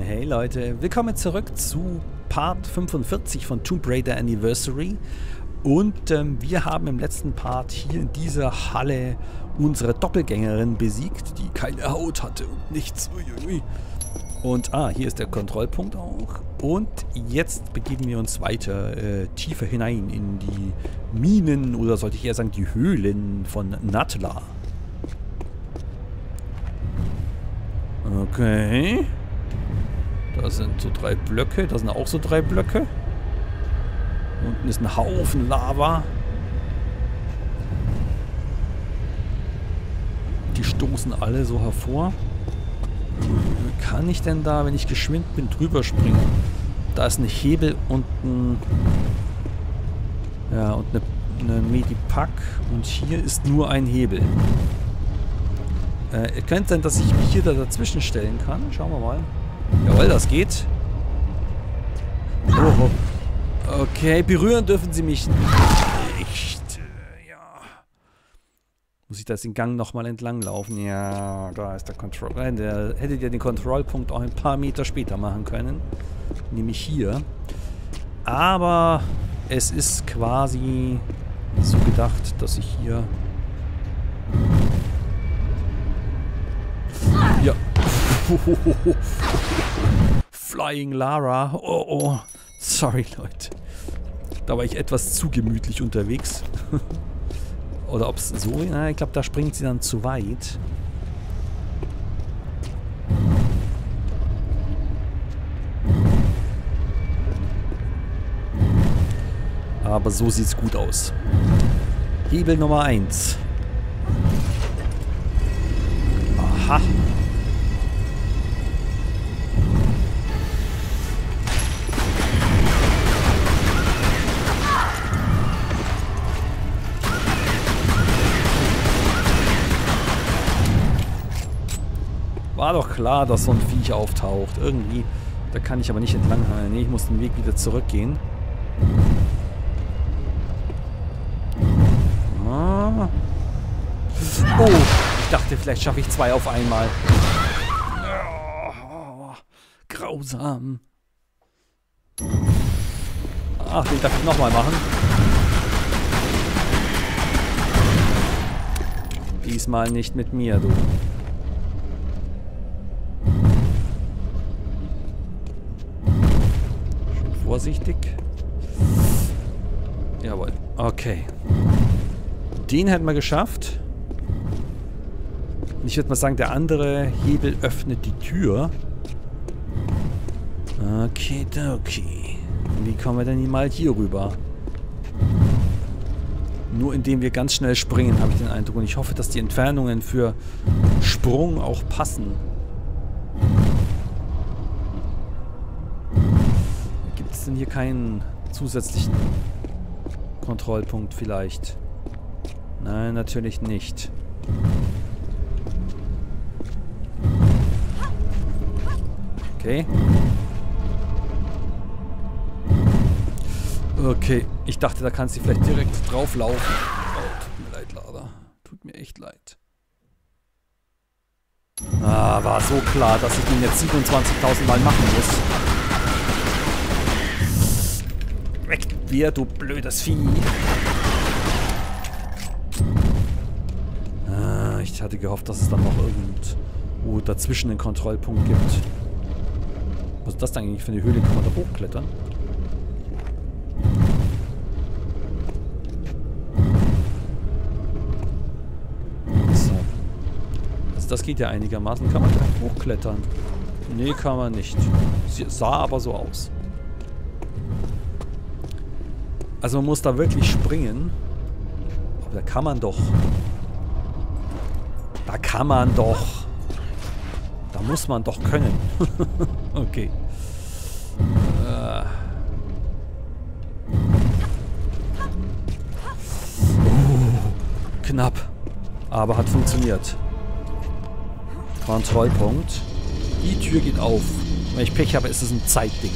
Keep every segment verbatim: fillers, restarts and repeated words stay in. Hey Leute, willkommen zurück zu Part fünfundvierzig von Tomb Raider Anniversary. Und ähm, wir haben im letzten Part hier in dieser Halle unsere Doppelgängerin besiegt, die keine Haut hatte und nichts. Uiuiui. Und ah, hier ist der Kontrollpunkt auch. Und jetzt begeben wir uns weiter äh, tiefer hinein in die Minen, oder sollte ich eher sagen, die Höhlen von Natla. Okay. Da sind so drei Blöcke. Da sind auch so drei Blöcke. Unten ist ein Haufen Lava. Die stoßen alle so hervor. Kann ich denn da, wenn ich geschwind bin, drüber springen? Da ist ein Hebel und ein... Ja, und eine, eine Medipack. Und hier ist nur ein Hebel. Äh, könnte sein, dass ich mich hier da dazwischen stellen kann. Schauen wir mal. Jawohl, das geht. Oh. Okay, berühren dürfen sie mich nicht. Ja. Muss ich da jetzt den Gang nochmal entlang laufen? Ja, da ist der Control. Nein, der, hättet ihr den Kontrollpunkt auch ein paar Meter später machen können. Nämlich hier. Aber es ist quasi so gedacht, dass ich hier... Ja. Flying Lara. Oh, oh. Sorry, Leute. Da war ich etwas zu gemütlich unterwegs. Oder ob es so... Na, ich glaube, da springt sie dann zu weit. Aber so sieht's gut aus. Hebel Nummer eins. Aha. War doch klar, dass so ein Viech auftaucht. Irgendwie. Da kann ich aber nicht entlanghalten. Nee, ich muss den Weg wieder zurückgehen. Ah. Oh, ich dachte, vielleicht schaffe ich zwei auf einmal. Oh, grausam. Ach, den darf ich nochmal machen. Diesmal nicht mit mir, du. Vorsichtig. Jawohl. Okay. Den hätten wir geschafft. Und ich würde mal sagen, der andere Hebel öffnet die Tür. Okay, okay. Wie kommen wir denn mal hier rüber? Nur indem wir ganz schnell springen, habe ich den Eindruck. Und ich hoffe, dass die Entfernungen für Sprung auch passen. Hier keinen zusätzlichen Kontrollpunkt vielleicht. Nein, natürlich nicht. Okay. Okay, ich dachte, da kannst du vielleicht direkt drauflaufen. Oh, tut mir leid, Lara. Tut mir echt leid. Ah, war so klar, dass ich ihn jetzt siebenundzwanzigtausend Mal machen muss. Wir, du blödes Vieh. Ah, ich hatte gehofft, dass es dann noch irgendwo dazwischen einen Kontrollpunkt gibt. Was ist das denn eigentlich für eine Höhle? Kann man da hochklettern? So. Also das geht ja einigermaßen. Kann man da hochklettern? Nee, kann man nicht. Sie sah aber so aus. Also man muss da wirklich springen. Aber da kann man doch. Da kann man doch. Da muss man doch können. Okay. Äh. Uh, knapp. Aber hat funktioniert. Kontrollpunkt. Die Tür geht auf. Wenn ich Pech habe, ist es ein Zeitding.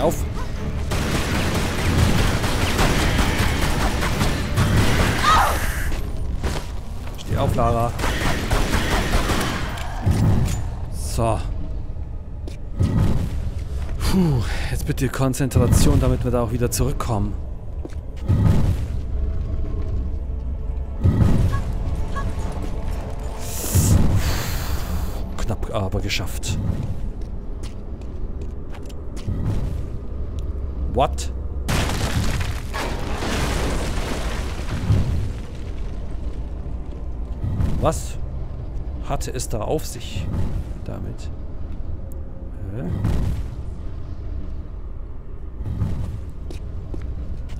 Auf. auf, Lara. So. Puh, jetzt bitte Konzentration, damit wir da auch wieder zurückkommen. Knapp, aber geschafft. What? Was hatte es da auf sich damit? Hä?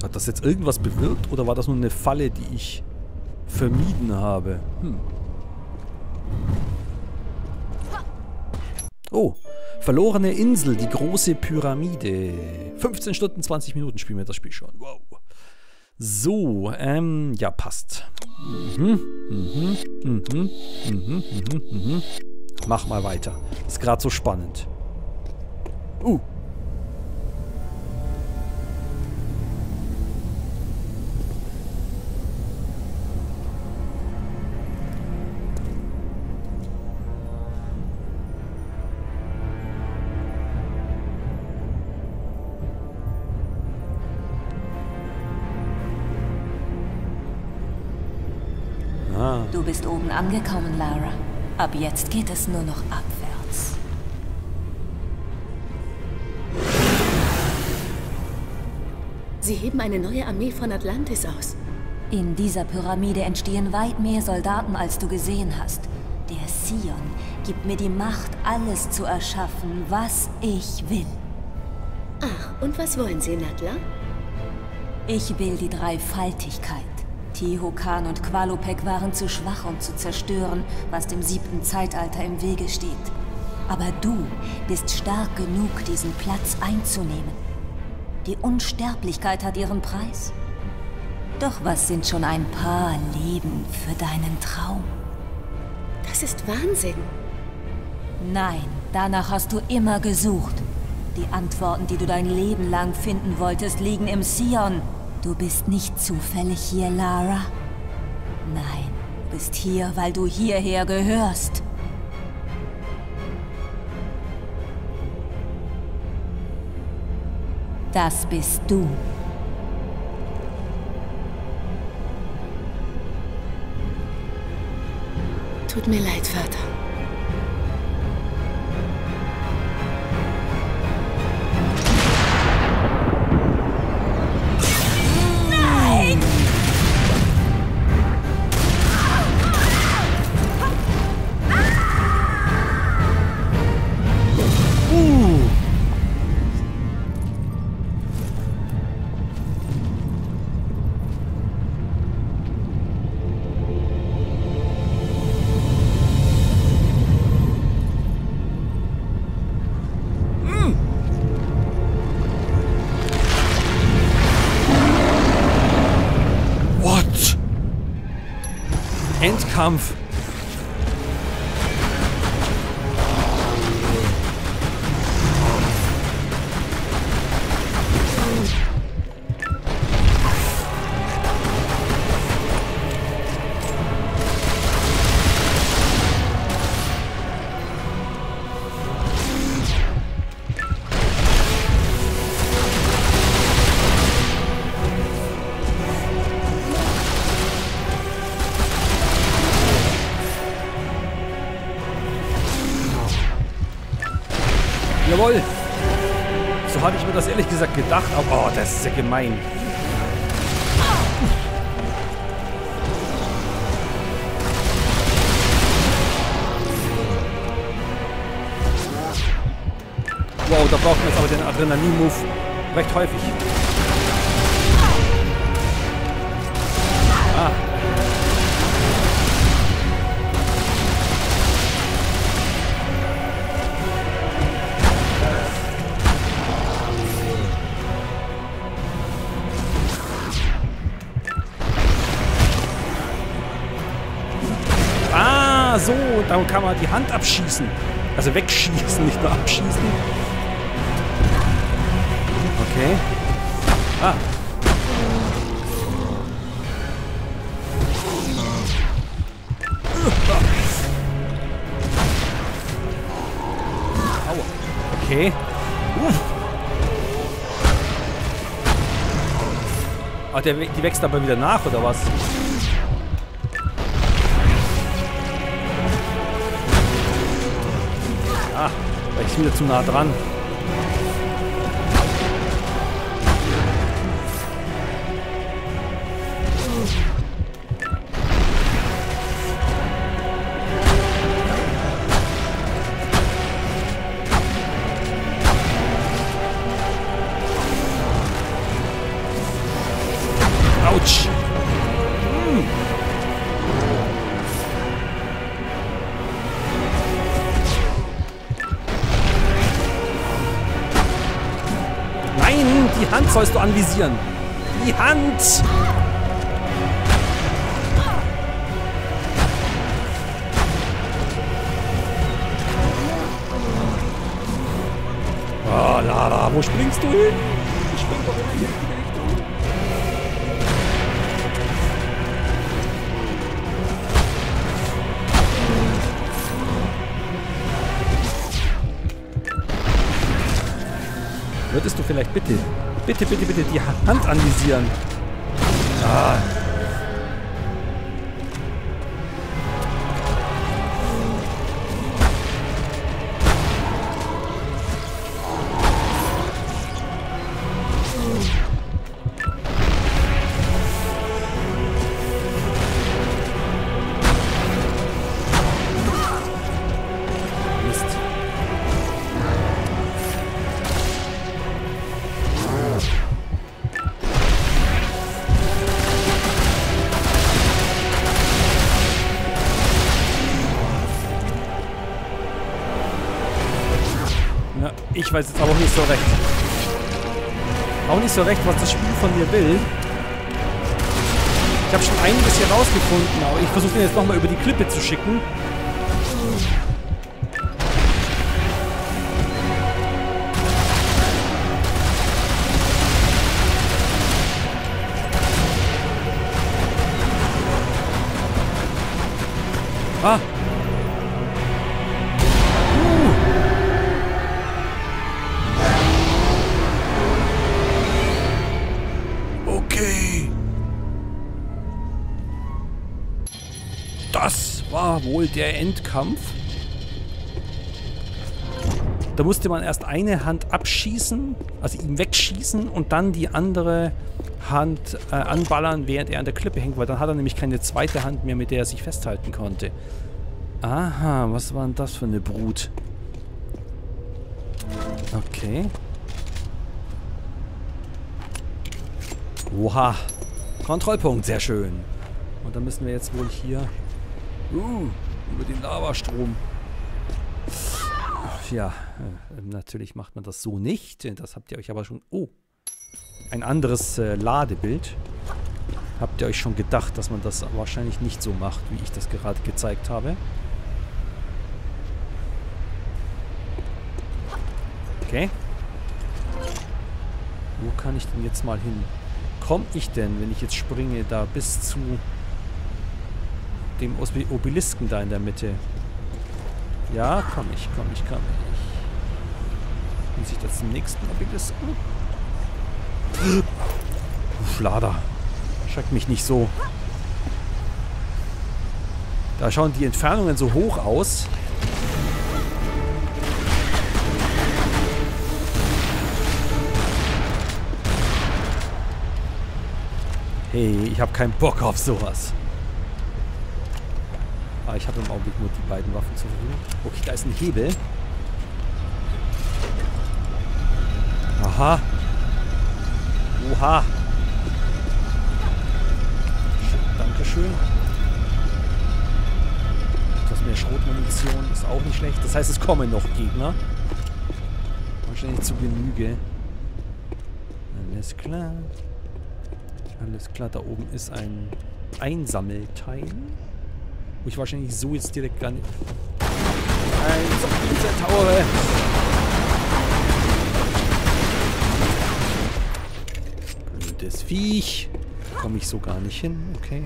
Hat das jetzt irgendwas bewirkt oder war das nur eine Falle, die ich vermieden habe? Hm. Oh, verlorene Insel, die große Pyramide. fünfzehn Stunden, zwanzig Minuten spielen wir das Spiel schon. Wow. So, ähm, ja, passt. Mhm, mhm, mhm, mhm, mhm, mhm. Mach mal weiter. Ist gerade so spannend. Uh. Du bist oben angekommen, Lara. Ab jetzt geht es nur noch abwärts. Sie heben eine neue Armee von Atlantis aus. In dieser Pyramide entstehen weit mehr Soldaten, als du gesehen hast. Der Scion gibt mir die Macht, alles zu erschaffen, was ich will. Ach, und was wollen Sie, Natla? Ich will die Dreifaltigkeit. Tihokan und Qualopec waren zu schwach, um zu zerstören, was dem siebten Zeitalter im Wege steht. Aber du bist stark genug, diesen Platz einzunehmen. Die Unsterblichkeit hat ihren Preis. Doch was sind schon ein paar Leben für deinen Traum? Das ist Wahnsinn. Nein, danach hast du immer gesucht. Die Antworten, die du dein Leben lang finden wolltest, liegen im Scion. Du bist nicht zufällig hier, Lara. Nein, du bist hier, weil du hierher gehörst. Das bist du. Tut mir leid, Vater. Kampf. Jawohl! So habe ich mir das ehrlich gesagt gedacht, aber oh, das ist ja gemein. Wow, da braucht man jetzt aber den Adrenalin-Move recht häufig. Ah. So, da kann man die Hand abschießen. Also wegschießen, nicht nur abschießen. Okay. Ah. Okay. Uh. Oh, der, die wächst aber wieder nach, oder was? Ah, da ist wieder zu nah dran. Sollst du anvisieren? Die Hand! Oh, Lara, wo springst du hin? Ich spring doch immer in die richtige Richtung. Würdest du vielleicht bitte... Bitte, bitte, bitte die Hand anvisieren. Ah. Ich weiß jetzt aber auch nicht so recht. Auch nicht so recht, was das Spiel von mir will. Ich habe schon einiges hier rausgefunden, aber ich versuche den jetzt nochmal über die Klippe zu schicken. Ah! Wohl der Endkampf. Da musste man erst eine Hand abschießen, also ihm wegschießen und dann die andere Hand äh, anballern, während er an der Klippe hängt, weil dann hat er nämlich keine zweite Hand mehr, mit der er sich festhalten konnte. Aha, was war denn das für eine Brut? Okay. Oha. Kontrollpunkt, sehr schön. Und dann müssen wir jetzt wohl hier... Uh, über den Lavastrom. Ja, natürlich macht man das so nicht. Das habt ihr euch aber schon... Oh, ein anderes äh, Ladebild. Habt ihr euch schon gedacht, dass man das wahrscheinlich nicht so macht, wie ich das gerade gezeigt habe. Okay. Wo kann ich denn jetzt mal hin? Komme ich denn, wenn ich jetzt springe, da bis zu... dem Obelisken da in der Mitte. Ja, komm ich, komm ich, komm ich. Muss ich das zum nächsten Obelisken? Schlader. Schreckt mich nicht so. Da schauen die Entfernungen so hoch aus. Hey, ich habe keinen Bock auf sowas. Ich habe im Augenblick nur die beiden Waffen zur Verfügung. Okay, da ist ein Hebel. Aha. Oha. Dankeschön. Etwas mehr Schrotmunition ist auch nicht schlecht. Das heißt, es kommen noch Gegner. Wahrscheinlich zu Genüge. Alles klar. Alles klar, da oben ist ein Einsammelteil. Wo ich wahrscheinlich so jetzt direkt gar nicht... Ein Zentaure! Blödes Viech! Komme ich so gar nicht hin, okay.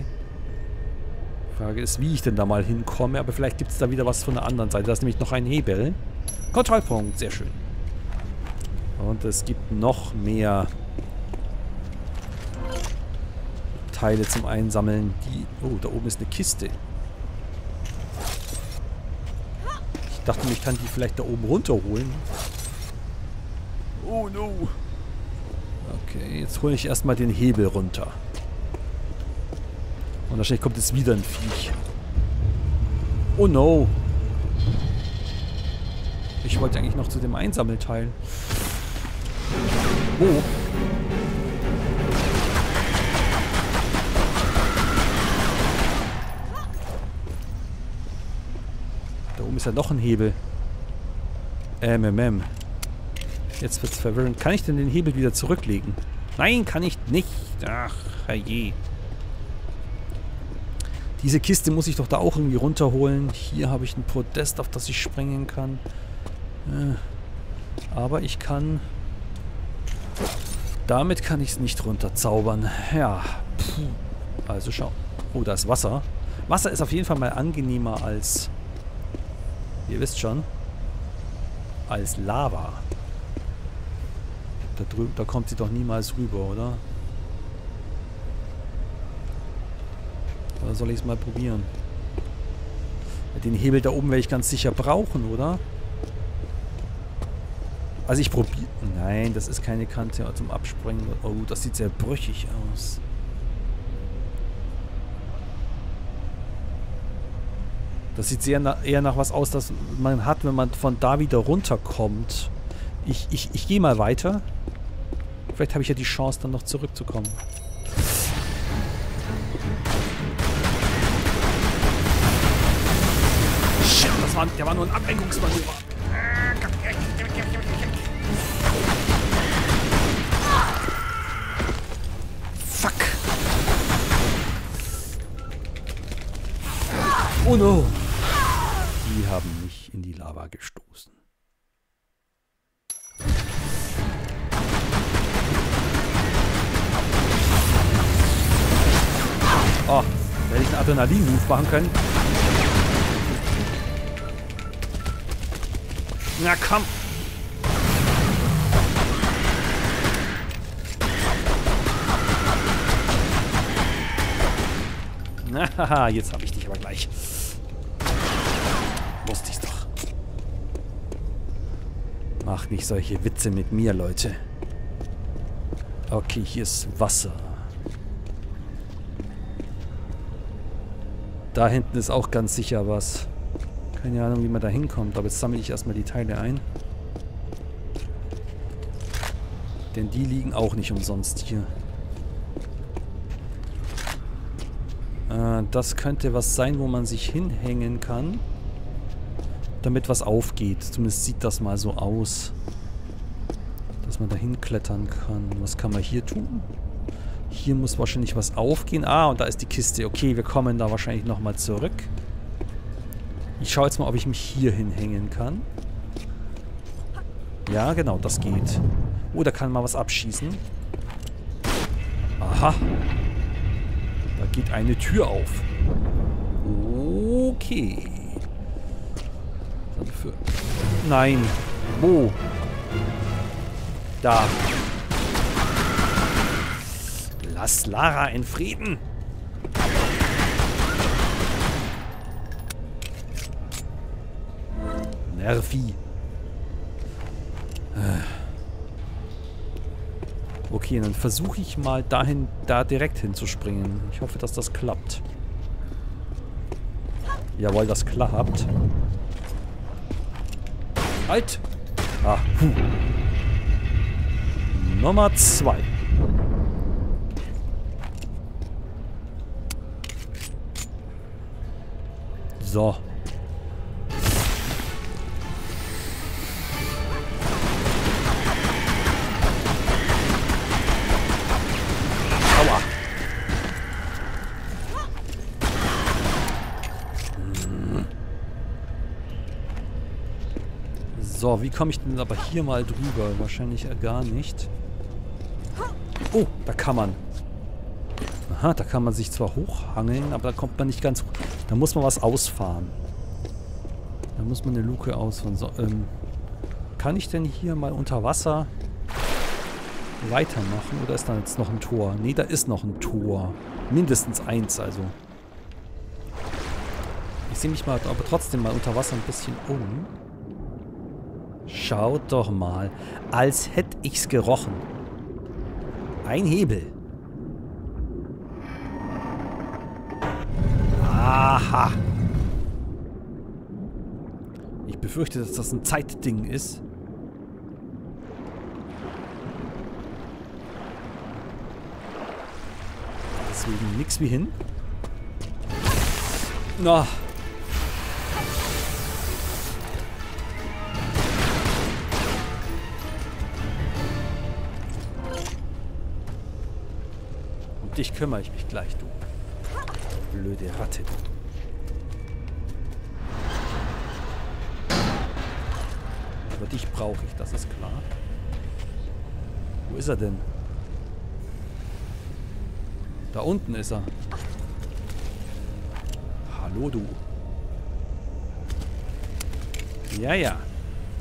Die Frage ist, wie ich denn da mal hinkomme, aber vielleicht gibt es da wieder was von der anderen Seite. Da ist nämlich noch ein Hebel. Kontrollpunkt, sehr schön. Und es gibt noch mehr Teile zum Einsammeln. Die, oh, da oben ist eine Kiste. Ich dachte, ich kann die vielleicht da oben runterholen. Oh no. Okay, jetzt hole ich erstmal den Hebel runter. Und wahrscheinlich kommt jetzt wieder ein Viech. Oh no. Ich wollte eigentlich noch zu dem Einsammelteil. Wo? Oh. Da oben ist ja noch ein Hebel. M M M. Jetzt wird's verwirrend. Kann ich denn den Hebel wieder zurücklegen? Nein, kann ich nicht. Ach, herrje. Diese Kiste muss ich doch da auch irgendwie runterholen. Hier habe ich ein Podest, auf das ich springen kann. Aber ich kann... Damit kann ich es nicht runterzaubern. Ja. Puh. Also schau. Oh, da ist Wasser. Wasser ist auf jeden Fall mal angenehmer als... Ihr wisst schon. Als Lava. Da drüben, da kommt sie doch niemals rüber, oder? Oder soll ich es mal probieren? Den Hebel da oben werde ich ganz sicher brauchen, oder? Also ich probiere... Nein, das ist keine Kante zum Abspringen. Oh, das sieht sehr brüchig aus. Das sieht sehr na, eher nach was aus, das man hat, wenn man von da wieder runterkommt. Ich, ich, ich gehe mal weiter. Vielleicht habe ich ja die Chance, dann noch zurückzukommen. Shit, das war, der war nur ein Ablenkungsmanöver. Fuck. Oh no. Die haben mich in die Lava gestoßen. Oh, hätte ich einen Adrenalin-Move machen können. Na komm! Na haha, jetzt hab ich dich aber gleich. Wusste ich's doch. Mach nicht solche Witze mit mir, Leute. Okay, hier ist Wasser. Da hinten ist auch ganz sicher was. Keine Ahnung, wie man da hinkommt. Aber jetzt sammle ich erstmal die Teile ein. Denn die liegen auch nicht umsonst hier. Äh, das könnte was sein, wo man sich hinhängen kann. Damit was aufgeht. Zumindest sieht das mal so aus. Dass man da hinklettern kann. Was kann man hier tun? Hier muss wahrscheinlich was aufgehen. Ah, und da ist die Kiste. Okay, wir kommen da wahrscheinlich nochmal zurück. Ich schaue jetzt mal, ob ich mich hier hinhängen kann. Ja, genau, das geht. Oh, da kann man was abschießen. Aha. Da geht eine Tür auf. Okay. Nein. Wo? Da. Lass Lara in Frieden. Nervi. Okay, dann versuche ich mal dahin, da direkt hinzuspringen. Ich hoffe, dass das klappt. Jawohl, das klappt. Halt! Ah, puh. Nummer zwei. So. Aua. So, wie komme ich denn aber hier mal drüber? Wahrscheinlich gar nicht. Oh, da kann man. Aha, da kann man sich zwar hochhangeln, aber da kommt man nicht ganz hoch. Da muss man was ausfahren. Da muss man eine Luke ausfahren. So, ähm, kann ich denn hier mal unter Wasser... weitermachen. Oder ist da jetzt noch ein Tor? Ne, da ist noch ein Tor. Mindestens eins, also. Ich sehe mich mal, aber trotzdem mal unter Wasser ein bisschen um. Schaut doch mal. Als hätte ich's gerochen. Ein Hebel. Aha. Ich befürchte, dass das ein Zeitding ist. Deswegen nix wie hin. Na. Um dich kümmere ich mich gleich, du. Blöde Ratte. Aber dich brauche ich, das ist klar. Wo ist er denn? Da unten ist er. Hallo, du. Ja, ja.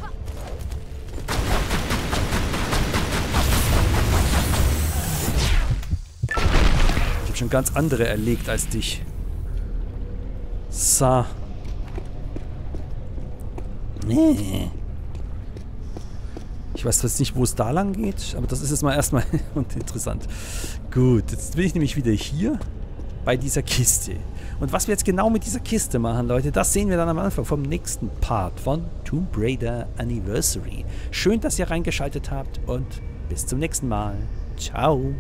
Ich habe schon ganz andere erlegt als dich. Sa. Nee. Ich weiß jetzt nicht, wo es da lang geht, aber das ist jetzt mal erstmal interessant. Gut, jetzt bin ich nämlich wieder hier bei dieser Kiste. Und was wir jetzt genau mit dieser Kiste machen, Leute, das sehen wir dann am Anfang vom nächsten Part von Tomb Raider Anniversary. Schön, dass ihr reingeschaltet habt und bis zum nächsten Mal. Ciao.